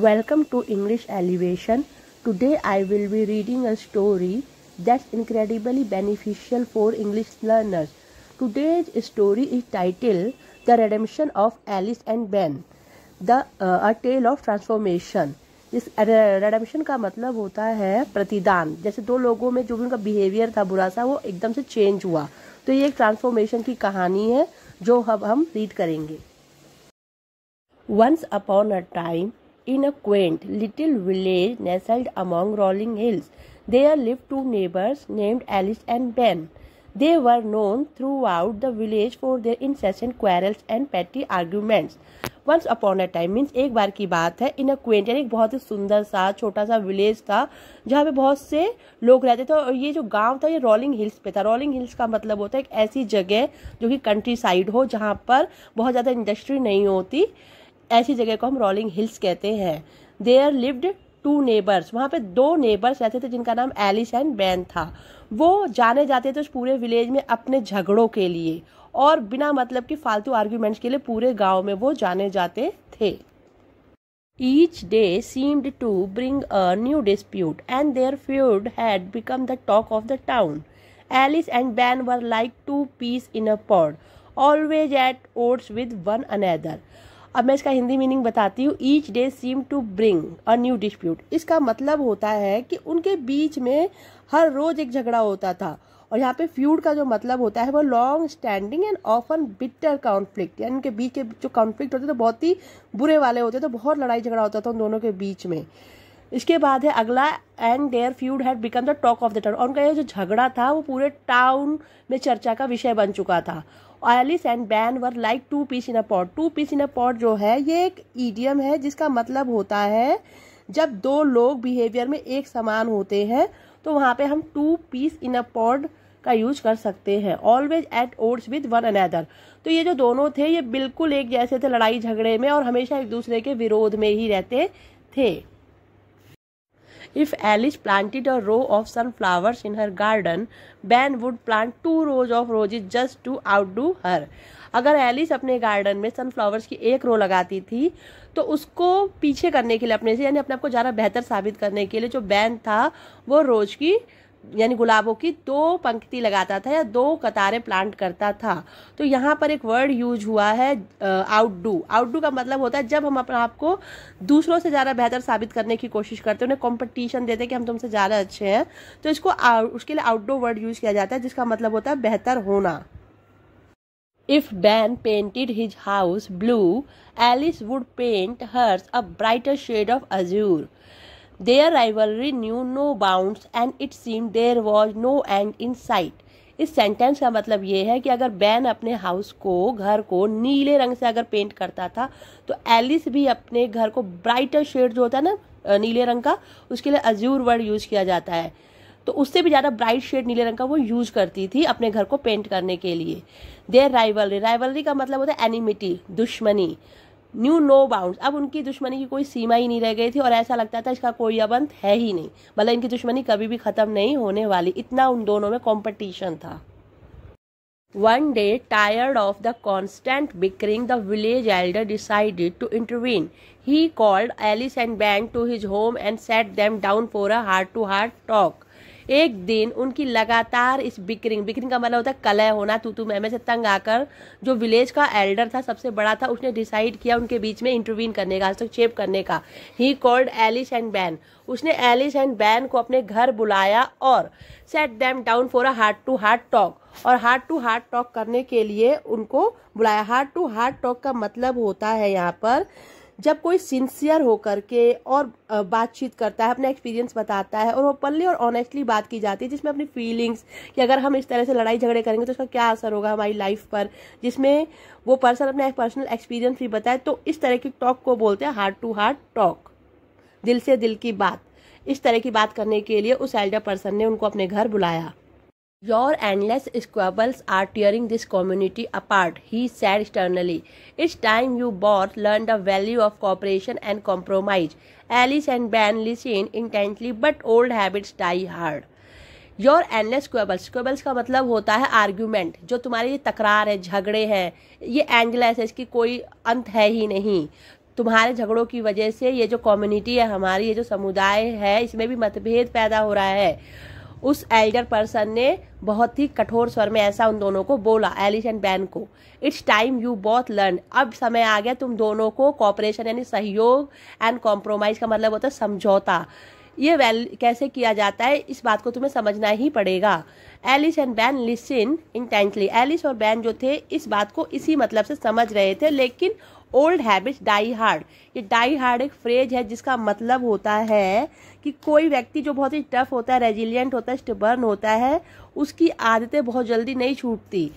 Welcome to English Elevation. Today I will be reading a story that's incredibly beneficial for English learners. Today's story is titled The Redemption of Alice and Ben, a Tale of Transformation. इस redemption का मतलब होता है प्रतिदान. जैसे दो लोगों में जो भी उनका बिहेवियर था बुरा सा, वो एकदम से चेंज हुआ. तो ये एक ट्रांसफॉर्मेशन की कहानी है जो हम रीड करेंगे. Once upon a time, in a quaint little village nestled among rolling hills, there lived two neighbors named Alice and Ben. They were known throughout the village for their incessant quarrels and petty arguments. Once upon a time means एक बार की बात है. In a quaint यानी एक बहुत ही सुंदर सा छोटा सा विलेज था जहाँ पे बहुत से लोग रहते थे. और ये जो गांव था ये रोलिंग हिल्स पे था. रोलिंग हिल्स का मतलब होता है एक ऐसी जगह जो कि कंट्री साइड हो, जहाँ पर बहुत ज़्यादा इंडस्ट्री नहीं होती. ऐसी जगह को हम रोलिंग हिल्स कहते हैं. देयर लिव्ड टू नेबर्स, वहाँ पे दो नेबर्स रहते थे जिनका नाम एलिस एंड बैन था. वो जाने जाते थे उस पूरे विलेज में अपने झगड़ों के लिए और बिना मतलब की फालतू आर्ग्यूमेंट्स के लिए पूरे गांव में वो जाने जाते थे. Each day seemed to bring a new dispute and their feud had become the talk of the town. Alice and Ben were like two peas in a pod, always at odds with one another. अब मैं इसका Hindi meaning बताती हूँ. Each day seem to bring a new dispute, इसका मतलब होता है कि उनके बीच में हर रोज एक झगड़ा होता था. और यहाँ पे फ्यूड का जो मतलब होता है वो long standing and often bitter conflict, यानी उनके बीच के जो कॉन्फ्लिक्ट होते थे तो बहुत ही बुरे वाले होते थे. तो बहुत लड़ाई झगड़ा होता था उन दोनों के बीच में. इसके बाद है अगला, and their feud had become the talk of the town. और उनका ये जो झगड़ा था वो पूरे टाउन में चर्चा का विषय बन चुका था. Alice and Ben were like two peas in a pot. Two peas in a pot जो है ये एक ईडियम है जिसका मतलब होता है जब दो लोग बिहेवियर में एक समान होते हैं तो वहाँ पे हम two peas in a pot का यूज कर सकते हैं. Always at odds with one another, तो ये जो दोनों थे ये बिल्कुल एक जैसे थे लड़ाई झगड़े में और हमेशा एक दूसरे के विरोध में ही रहते थे. If Alice planted a row of sunflowers in her garden, Ben would plant two rows of roses just to outdo her. अगर एलिस अपने गार्डन में सनफ्लावर्स की एक रो लगाती थी तो उसको पीछे करने के लिए, अपने से यानी अपने आप को ज़्यादा बेहतर साबित करने के लिए, जो बैन था वो रोज की यानी गुलाबों की दो पंक्ति लगाता था या दो कतारें प्लांट करता था. तो यहाँ पर एक वर्ड यूज हुआ है आउटडू. आउटडू का मतलब होता है जब हम अपने आप को दूसरों से ज़्यादा बेहतर साबित करने की कोशिश करते हैं, उन्हें कंपटीशन देते हैं कि हम तुमसे ज़्यादा अच्छे हैं. तो इसको उसके लिए आउटडू वर्ड यूज किया जाता है जिसका मतलब होता है बेहतर होना. If Ben painted his house blue, Alice would paint hers a brighter shade of azure. Their rivalry knew no bounds and it seemed there was no end in sight. इस सेंटेंस का मतलब ये है कि अगर बैन अपने house को, घर को नीले रंग से अगर पेंट करता था तो एलिस भी अपने घर को ब्राइटर शेड जो होता है ना नीले रंग का, उसके लिए अज़ूर वर्ड यूज किया जाता है. तो उससे भी ज़्यादा ब्राइट शेड नीले रंग का वो यूज करती थी अपने घर को पेंट करने के लिए. देयर राइवलरी, राइवलरी का मतलब होता है एनिमिटी, दुश्मनी. न्यू नो बाउंड, अब उनकी दुश्मनी की कोई सीमा ही नहीं रह गई थी और ऐसा लगता था इसका कोई अब अंत है ही नहीं. मतलब इनकी दुश्मनी कभी भी खत्म नहीं होने वाली, इतना उन दोनों में कंपटीशन था. One day, tired of the constant bickering, the village elder decided to intervene. He called Alice and Ben to his home and sat them down for a heart-to-heart talk. एक दिन उनकी लगातार इस बिकरिंग का मतलब होता है कलह होना, तू मैं से तंग आकर जो विलेज का एल्डर था, सबसे बड़ा था, उसने डिसाइड किया उनके बीच में इंटरवीन करने का, हस्तक्षेप करने का. He called Alice and Ben, उसने एलिस एंड बैन को अपने घर बुलाया और set them down for a heart to heart talk, और हार्ट टू हार्ट टॉक करने के लिए उनको बुलाया. हार्ट टू हार्ट टॉक का मतलब होता है यहाँ पर जब कोई सिंसियर होकर के और बातचीत करता है, अपना एक्सपीरियंस बताता है और ओपनली और ऑनेस्टली बात की जाती है, जिसमें अपनी फीलिंग्स कि अगर हम इस तरह से लड़ाई झगड़े करेंगे तो उसका क्या असर होगा हमारी लाइफ पर, जिसमें वो पर्सन अपना पर्सनल एक्सपीरियंस भी बताए. तो इस तरह की टॉक को बोलते हैं हार्ट टू हार्ट टॉक, दिल से दिल की बात. इस तरह की बात करने के लिए उस एल्डर पर्सन ने उनको अपने घर बुलाया. Your endless squabbles are tearing this community apart, he said sternly. It's time you both learned the value of cooperation and compromise. Alice and Ben listened intently, but old habits die hard. Your endless squabbles, squabbles का मतलब होता है argument. जो तुम्हारे ये तकरार है, झगड़े हैं, ये एंडलेस है, इसकी कोई अंत है ही नहीं. तुम्हारे झगड़ों की वजह से ये जो कम्युनिटी है हमारी, ये जो समुदाय है, इसमें भी मतभेद पैदा हो रहा है। उस एल्डर पर्सन ने बहुत ही कठोर स्वर में ऐसा उन दोनों को बोला, एलिस एंड बैन को। It's time you both learn, अब समय आ गया तुम दोनों को कॉपरेशन यानी सहयोग, एंड कॉम्प्रोमाइज का मतलब होता है समझौता, ये कैसे किया जाता है इस बात को तुम्हें समझना ही पड़ेगा। Alice and Ben listen intensely, Alice और बैन जो थे इस बात को इसी मतलब से समझ रहे थे, लेकिन ओल्ड हैबिट्स डाई हार्ड, ये डाई हार्ड एक फ्रेज है जिसका मतलब होता है कि कोई व्यक्ति जो बहुत ही टफ होता है, रेजिलियंट होता है, स्टबर्न होता है, उसकी आदतें बहुत जल्दी नहीं छूटती।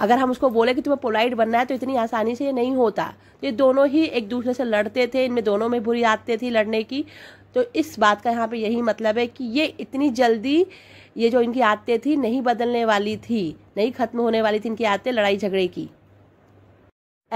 अगर हम उसको बोले कि तुम्हें पोलाइट बनना है तो इतनी आसानी से ये नहीं होता। तो ये दोनों ही एक दूसरे से लड़ते थे, इनमें दोनों में बुरी आदतें थी लड़ने की। तो इस बात का यहाँ पे यही मतलब है कि ये इतनी जल्दी ये जो इनकी आदतें थी नहीं बदलने वाली थी, नहीं खत्म होने वाली थी इनकी आदतें लड़ाई झगड़े की।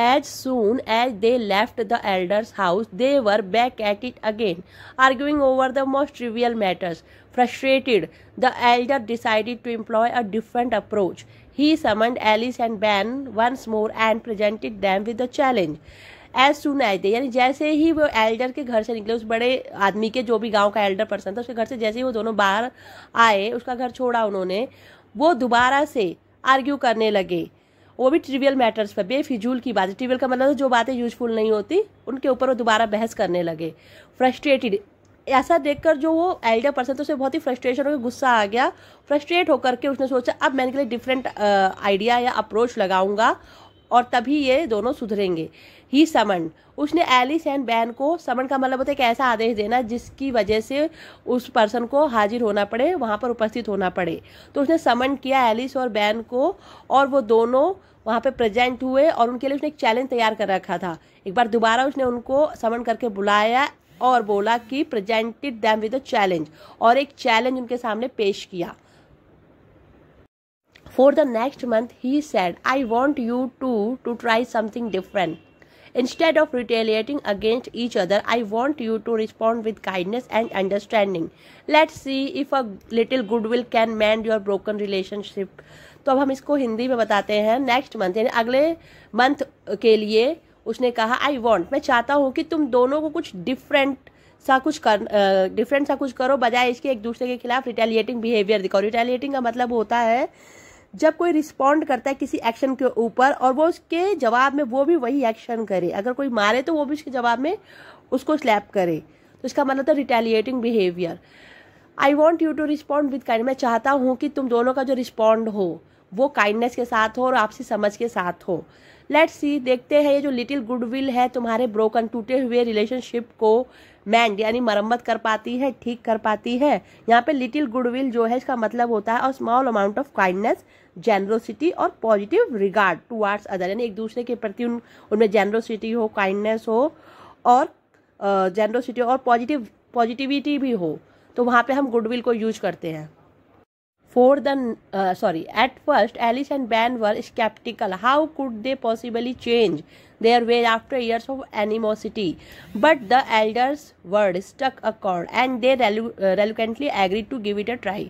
As soon as they left the elder's house, they were back at it again, arguing over the most trivial matters. Frustrated, the elder decided to employ a different approach. He summoned Alice and Ben once more and presented them with the challenge. As soon आए थे, यानी जैसे ही वो Elder के घर से निकले, उस बड़े आदमी के जो भी गांव का एल्डर पर्सन था उसके घर से जैसे ही वो दोनों बाहर आए, उसका घर छोड़ा उन्होंने, वो दोबारा से आर्ग्यू करने लगे, वो भी ट्रिवियल मैटर्स पर, बेफिजूल की बात। ट्रिवियल का मतलब जो बातें यूजफुल नहीं होती उनके ऊपर वो दोबारा बहस करने लगे। फ्रस्ट्रेटेड, ऐसा देखकर जो वो एल्डर पर्सन तो उसे बहुत ही फ्रस्ट्रेशन होकर गुस्सा आ गया। फ्रस्ट्रेट होकर के उसने सोचा अब मैं इनके लिए डिफरेंट आइडिया या अप्रोच लगाऊंगा और तभी ये दोनों सुधरेंगे। ही समन, उसने एलिस एंड बैन को, समन का मतलब होता है एक ऐसा आदेश देना जिसकी वजह से उस पर्सन को हाजिर होना पड़े, वहाँ पर उपस्थित होना पड़े। तो उसने समन किया एलिस और बैन को और वो दोनों वहाँ पे प्रेजेंट हुए और उनके लिए उसने एक चैलेंज तैयार कर रखा था। एक बार दोबारा उसने उनको समन करके बुलाया और बोला कि presented them with a challenge, और एक चैलेंज उनके सामने पेश किया। For the next month, he said, "I want you two to try something different. Instead of retaliating against each other, I want you to respond with kindness and understanding. Let's see if a little goodwill can mend your broken relationship." तो अब हम इसको हिंदी में बताते हैं। Next month यानी अगले month के लिए उसने कहा, आई वॉन्ट, मैं चाहता हूँ कि तुम दोनों को कुछ डिफरेंट सा कुछ करो, बजाय इसके एक दूसरे के खिलाफ रिटेलिएटिंग बिहेवियर दिखाओ। रिटेलिएटिंग का मतलब होता है जब कोई रिस्पॉन्ड करता है किसी एक्शन के ऊपर और वो उसके जवाब में वो भी वही एक्शन करे। अगर कोई मारे तो वो भी उसके जवाब में उसको स्लैप करे, तो इसका मतलब था retaliating behaviour. I want you to respond with kindness, मैं चाहता हूँ कि तुम दोनों का जो रिस्पॉन्ड हो वो काइंडनेस के साथ हो और आपसी समझ के साथ हो। लेट्स सी, देखते हैं ये जो लिटिल गुडविल है तुम्हारे ब्रोकन, टूटे हुए रिलेशनशिप को मैंड यानी मरम्मत कर पाती है, ठीक कर पाती है। यहाँ पे लिटिल गुडविल जो है इसका मतलब होता है और small amount of kindness, generosity और पॉजिटिव रिगार्ड टुवार्ड्स अदर, यानी एक दूसरे के प्रति उनमें जेनरोसिटी हो, काइंडनेस हो और जेनरोसिटी और पॉजिटिविटी भी हो, तो वहाँ पे हम गुडविल को यूज करते हैं। At first, Alice and Ben were skeptical. How could they possibly change their ways after years of animosity? But the elder's word struck a chord, and they reluctantly agreed to give it a try.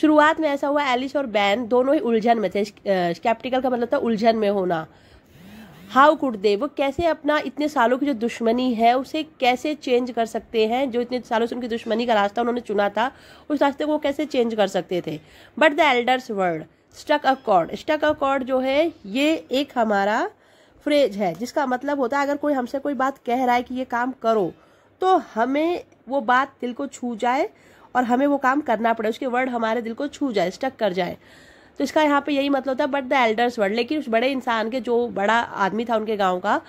शुरुआत में ऐसा हुआ, Alice और ban दोनों ही उलझन में थे। Sceptical का मतलब था उलझन में होना। हाउ कुड दे, वो कैसे अपना इतने सालों की जो दुश्मनी है उसे कैसे चेंज कर सकते हैं, जो इतने सालों से उनकी दुश्मनी का रास्ता उन्होंने चुना था उस रास्ते को वो कैसे चेंज कर सकते थे। But the elders word stuck a chord, stuck a chord जो है ये एक हमारा फ्रेज है जिसका मतलब होता है अगर कोई हमसे कोई बात कह रहा है कि ये काम करो तो हमें वो बात दिल को छू जाए और हमें वो काम करना पड़े, उसके वर्ड हमारे दिल को छू जाए, स्टक कर जाए, तो इसका यहाँ पे यही मतलब होता है। बट द एल्डर्स वर्ड, लेकिन उस बड़े इंसान के, जो बड़ा आदमी था उनके गांव का,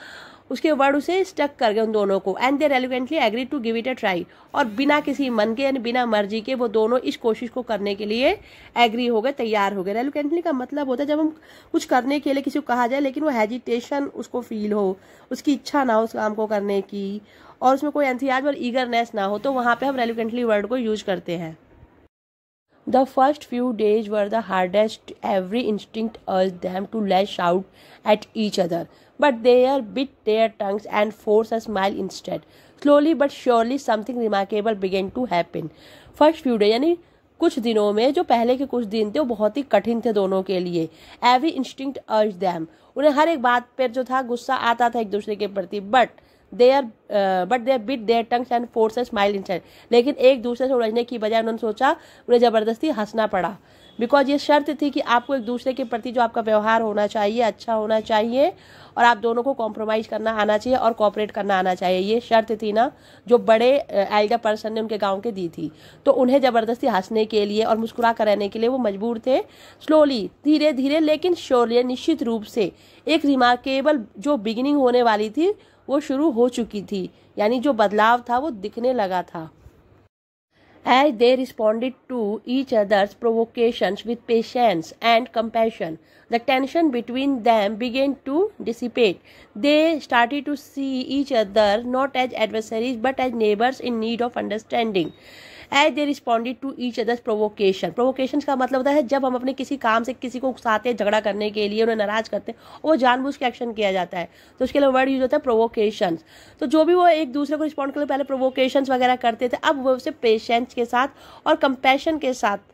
उसके वर्ड उसे स्टक कर गए उन दोनों को। And they relevantly agree to give it a try, और बिना किसी मन के यानी बिना मर्जी के वो दोनों इस कोशिश को करने के लिए एग्री हो गए, तैयार हो गए। रेलिवेंटली का मतलब होता है जब हम कुछ करने के लिए किसी को कहा जाए लेकिन वो हेजिटेशन उसको फील हो, उसकी इच्छा ना हो उस काम को करने की और उसमें कोई एंथुसियाज्म और ईगरनेस ना हो, तो वहाँ पर हम रेलिवेंटली वर्ड को यूज करते हैं। The first few days were the hardest. Every instinct urged them to lash out at each other, but they bit their tongues and forced a smile instead. Slowly but surely, something remarkable began to happen. First few days, यानी कुछ दिनों में, जो पहले के कुछ दिन थे वो बहुत ही कठिन थे दोनों के लिए। Every instinct urged them, उन्हें हर एक बात पर जो था गुस्सा आता था एक दूसरे के प्रति, but but they bit their tongues and force a smile inside, लेकिन एक दूसरे से उलझने की बजाय उन्होंने सोचा, उन्हें ज़बरदस्ती हंसना पड़ा। बिकॉज ये शर्त थी कि आपको एक दूसरे के प्रति जो आपका व्यवहार होना चाहिए अच्छा होना चाहिए, और आप दोनों को कॉम्प्रोमाइज़ करना आना चाहिए और कॉपरेट करना आना चाहिए। ये शर्त थी ना जो बड़े एल्डर पर्सन ने उनके गांव के दी थी। तो उन्हें ज़बरदस्ती हंसने के लिए और मुस्कुरा कर रहने के लिए वो मजबूर थे। स्लोली, धीरे धीरे लेकिन श्योरली, निश्चित रूप से एक रिमार्केबल जो बिगिनिंग होने वाली थी वो शुरू हो चुकी थी, यानी जो बदलाव था वो दिखने लगा था। As they responded to each other's provocations with patience and compassion, the tension between them began to dissipate. They started to see each other not as adversaries but as neighbors in need of understanding. As they responded to each other's provocation, provocations का मतलब होता है जब हम अपने किसी काम से किसी को उकसाते हैं, झगड़ा करने के लिए उन्हें नाराज करते हैं, वो जानबूझ के एक्शन किया जाता है, तो उसके लिए वर्ड यूज होता है प्रोवोकेशंस। तो जो भी वो एक दूसरे को रिस्पॉन्ड करने पहले प्रोवोकेशंस वगैरह करते थे, अब वो उसे पेशेंस के साथ और कंपैशन के साथ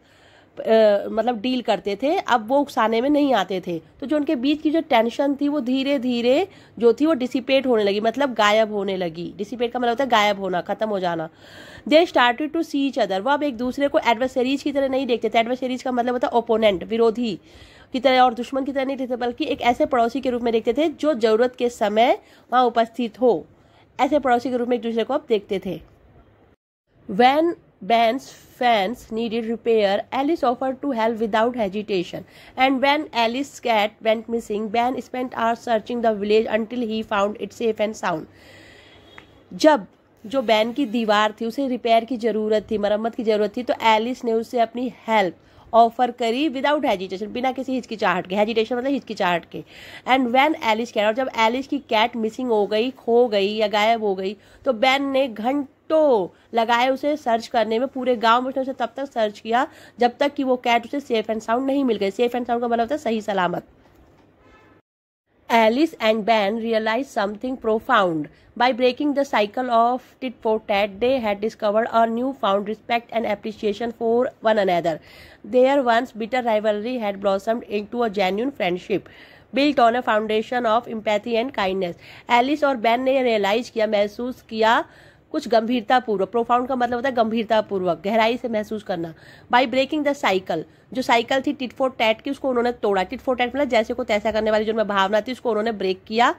मतलब डील करते थे। अब वो उकसाने में नहीं आते थे। तो जो उनके बीच की जो टेंशन थी वो धीरे धीरे जो थी वो डिसिपेट होने लगी, मतलब गायब होने लगी। डिसिपेट का मतलब होता है गायब होना, खत्म हो जाना। They started to see each other, वो अब एक दूसरे को एडवर्सरीज की तरह नहीं देखते थे। एडवर्सरीज का मतलब होता है ओपोनेंट, विरोधी की तरह और दुश्मन की तरह नहीं देखते, बल्कि एक ऐसे पड़ोसी के रूप में देखते थे जो जरूरत के समय वहाँ उपस्थित हो। ऐसे पड़ोसी के रूप में एक दूसरे को अब देखते थे। When Ben's fence needed repair, Alice offered to help without hesitation. And when Alice's cat went missing, Ben spent hours searching the village until he found it safe and sound. जब जो बैन की दीवार थी उसे repair की जरूरत थी, मरम्मत की जरूरत थी, तो एलिस ने उसे अपनी हेल्प ऑफर करी विदाउट हेजिटेशन, बिना किसी हिचकिचाहट के। हेजिटेशन मतलब हिचकिचाहट के। एंड व्हेन एलिस कैट, और जब एलिस की कैट मिसिंग हो गई, खो गई या गायब हो गई, तो बैन ने घंटों लगाए उसे सर्च करने में। पूरे गांव में उसने उसे तब तक सर्च किया जब तक कि वो कैट उसे सेफ एंड साउंड नहीं मिल गई। सेफ एंड साउंड का मतलब होता है सही सलामत। Alice and Ben realized something profound. By breaking the cycle of tit for tat, they had discovered a newfound respect and appreciation for one another. Their once bitter rivalry had blossomed into a genuine friendship, built on a foundation of empathy and kindness. Alice और Ben ने realize किया, महसूस किया कुछ गंभीरतापूर्वक। Profound का मतलब होता है गंभीरतापूर्वक, गहराई से महसूस करना। बाय ब्रेकिंग द साइकिल, जो साइकिल थी टिट फॉर टैट की, उसको उन्होंने तोड़ा। टिट फॉर टैट मतलब जैसे को तैसा करने वाली जो उनमें भावना थी, उसको उन्होंने ब्रेक किया।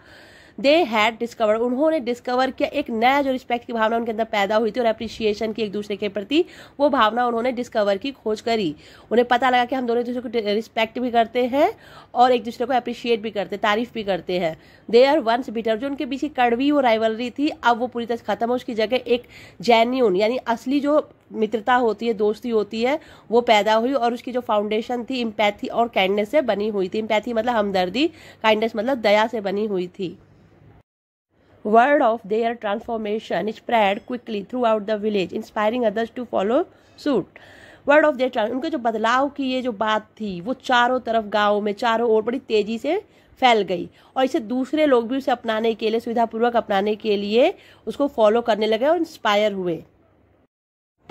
दे हैड डिस्कवर, उन्होंने डिस्कवर किया एक नया जो रिस्पेक्ट की भावना उनके अंदर पैदा हुई थी और अप्रिशिएशन की एक दूसरे के प्रति, वो भावना उन्होंने डिस्कवर की, खोज करी। उन्हें पता लगा कि हम दोनों एक दूसरे को रिस्पेक्ट भी करते हैं और एक दूसरे को अप्रिशिएट भी करते हैं, तारीफ भी करते हैं। दे आर वंस बिटर, जो उनके बीच की कड़वी वो राइवलरी थी अब वो पूरी तरह से खत्म हो। उसकी जगह एक जेन्यून यानी असली जो मित्रता होती है, दोस्ती होती है, वो पैदा हुई और उसकी जो फाउंडेशन थी एम्पैथी और काइंडनेस से बनी हुई थी। एम्पैथी मतलब हमदर्दी, काइंडनेस मतलब दया से बनी हुई थी। Word of their transformation spread quickly throughout the village, inspiring others to follow suit. Word of their transformation, उनके जो बदलाव की ये जो बात थी वो चारों तरफ गाँव में चारों ओर बड़ी तेजी से फैल गई और इसे दूसरे लोग भी उसे अपनाने के लिए, सुविधापूर्वक अपनाने के लिए उसको फॉलो करने लगे और इंस्पायर हुए।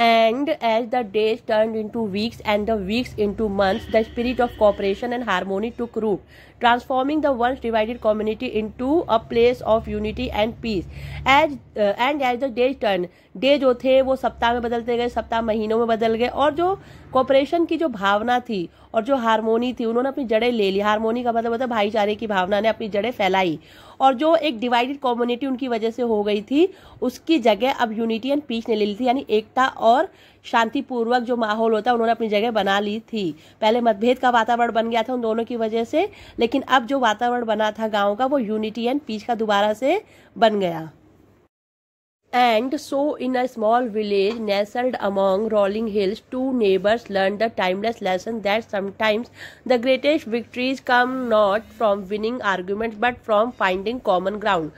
And as the days turned into weeks and the weeks into months, the spirit of cooperation and harmony took root, transforming the once divided community into a place of unity and peace. And as the days turned, day जो थे वो सप्ताह में बदलते गए, सप्ताह महीनों में बदल गए, और जो कोऑपरेशन की जो भावना थी और जो हार्मोनी थी उन्होंने अपनी जड़ें ले ली। हार्मोनी का मतलब होता है भाईचारे की भावना ने अपनी जड़ें फैलाई, और जो एक डिवाइडेड कम्युनिटी उनकी वजह से हो गई थी उसकी जगह अब यूनिटी एंड पीस ने ले ली थी, यानी एकता और शांतिपूर्वक जो माहौल होता है उन्होंने अपनी जगह बना ली थी। पहले मतभेद का वातावरण बन गया था उन दोनों की वजह से, लेकिन अब जो वातावरण बना था गाँव का वो यूनिटी एंड पीस का दोबारा से बन गया। And so, in a small village nestled among rolling hills, two neighbors learned the timeless lesson that sometimes the greatest victories come not from winning arguments but from finding common ground.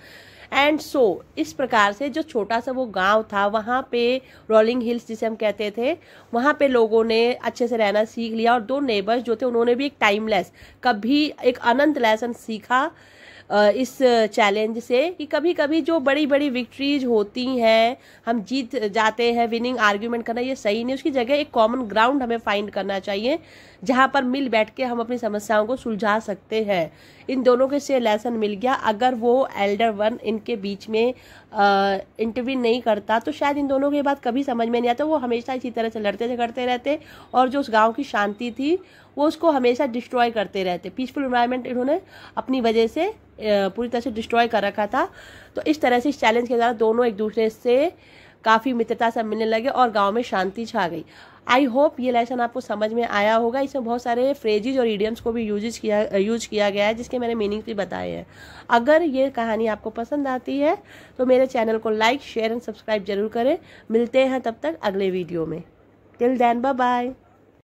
And so, इस प्रकार से जो छोटा सा वो गांव था वहाँ पे रोलिंग हिल्स जिसे हम कहते थे, वहाँ पे लोगों ने अच्छे से रहना सीख लिया और दो नेबर्स जो थे उन्होंने भी एक टाइमलेस, कभी एक अनंत लेसन सीखा इस चैलेंज से कि कभी कभी जो बड़ी बड़ी विक्ट्रीज होती हैं, हम जीत जाते हैं, विनिंग आर्ग्यूमेंट करना ये सही नहीं। उसकी जगह एक कॉमन ग्राउंड हमें फाइंड करना चाहिए जहाँ पर मिल बैठ के हम अपनी समस्याओं को सुलझा सकते हैं। इन दोनों के से लेसन मिल गया। अगर वो एल्डर वन इनके बीच में इंटरव्यू नहीं करता तो शायद इन दोनों के बाद कभी समझ में नहीं आता। वो हमेशा इसी तरह से लड़ते झगड़ते रहते और जो उस गाँव की शांति थी वो उसको हमेशा डिस्ट्रॉय करते रहते। पीसफुल एनवायरनमेंट इन्होंने अपनी वजह से पूरी तरह से डिस्ट्रॉय कर रखा था। तो इस तरह से इस चैलेंज के द्वारा दोनों एक दूसरे से काफ़ी मित्रता से मिलने लगे और गांव में शांति छा गई। आई होप ये लेसन आपको समझ में आया होगा। इसमें बहुत सारे फ्रेजेज और इडियम्स को भी यूज किया गया है जिसके मैंने मीनिंग भी बताए हैं। अगर ये कहानी आपको पसंद आती है तो मेरे चैनल को लाइक शेयर एंड सब्सक्राइब जरूर करें। मिलते हैं तब तक अगले वीडियो में। Till then bye bye.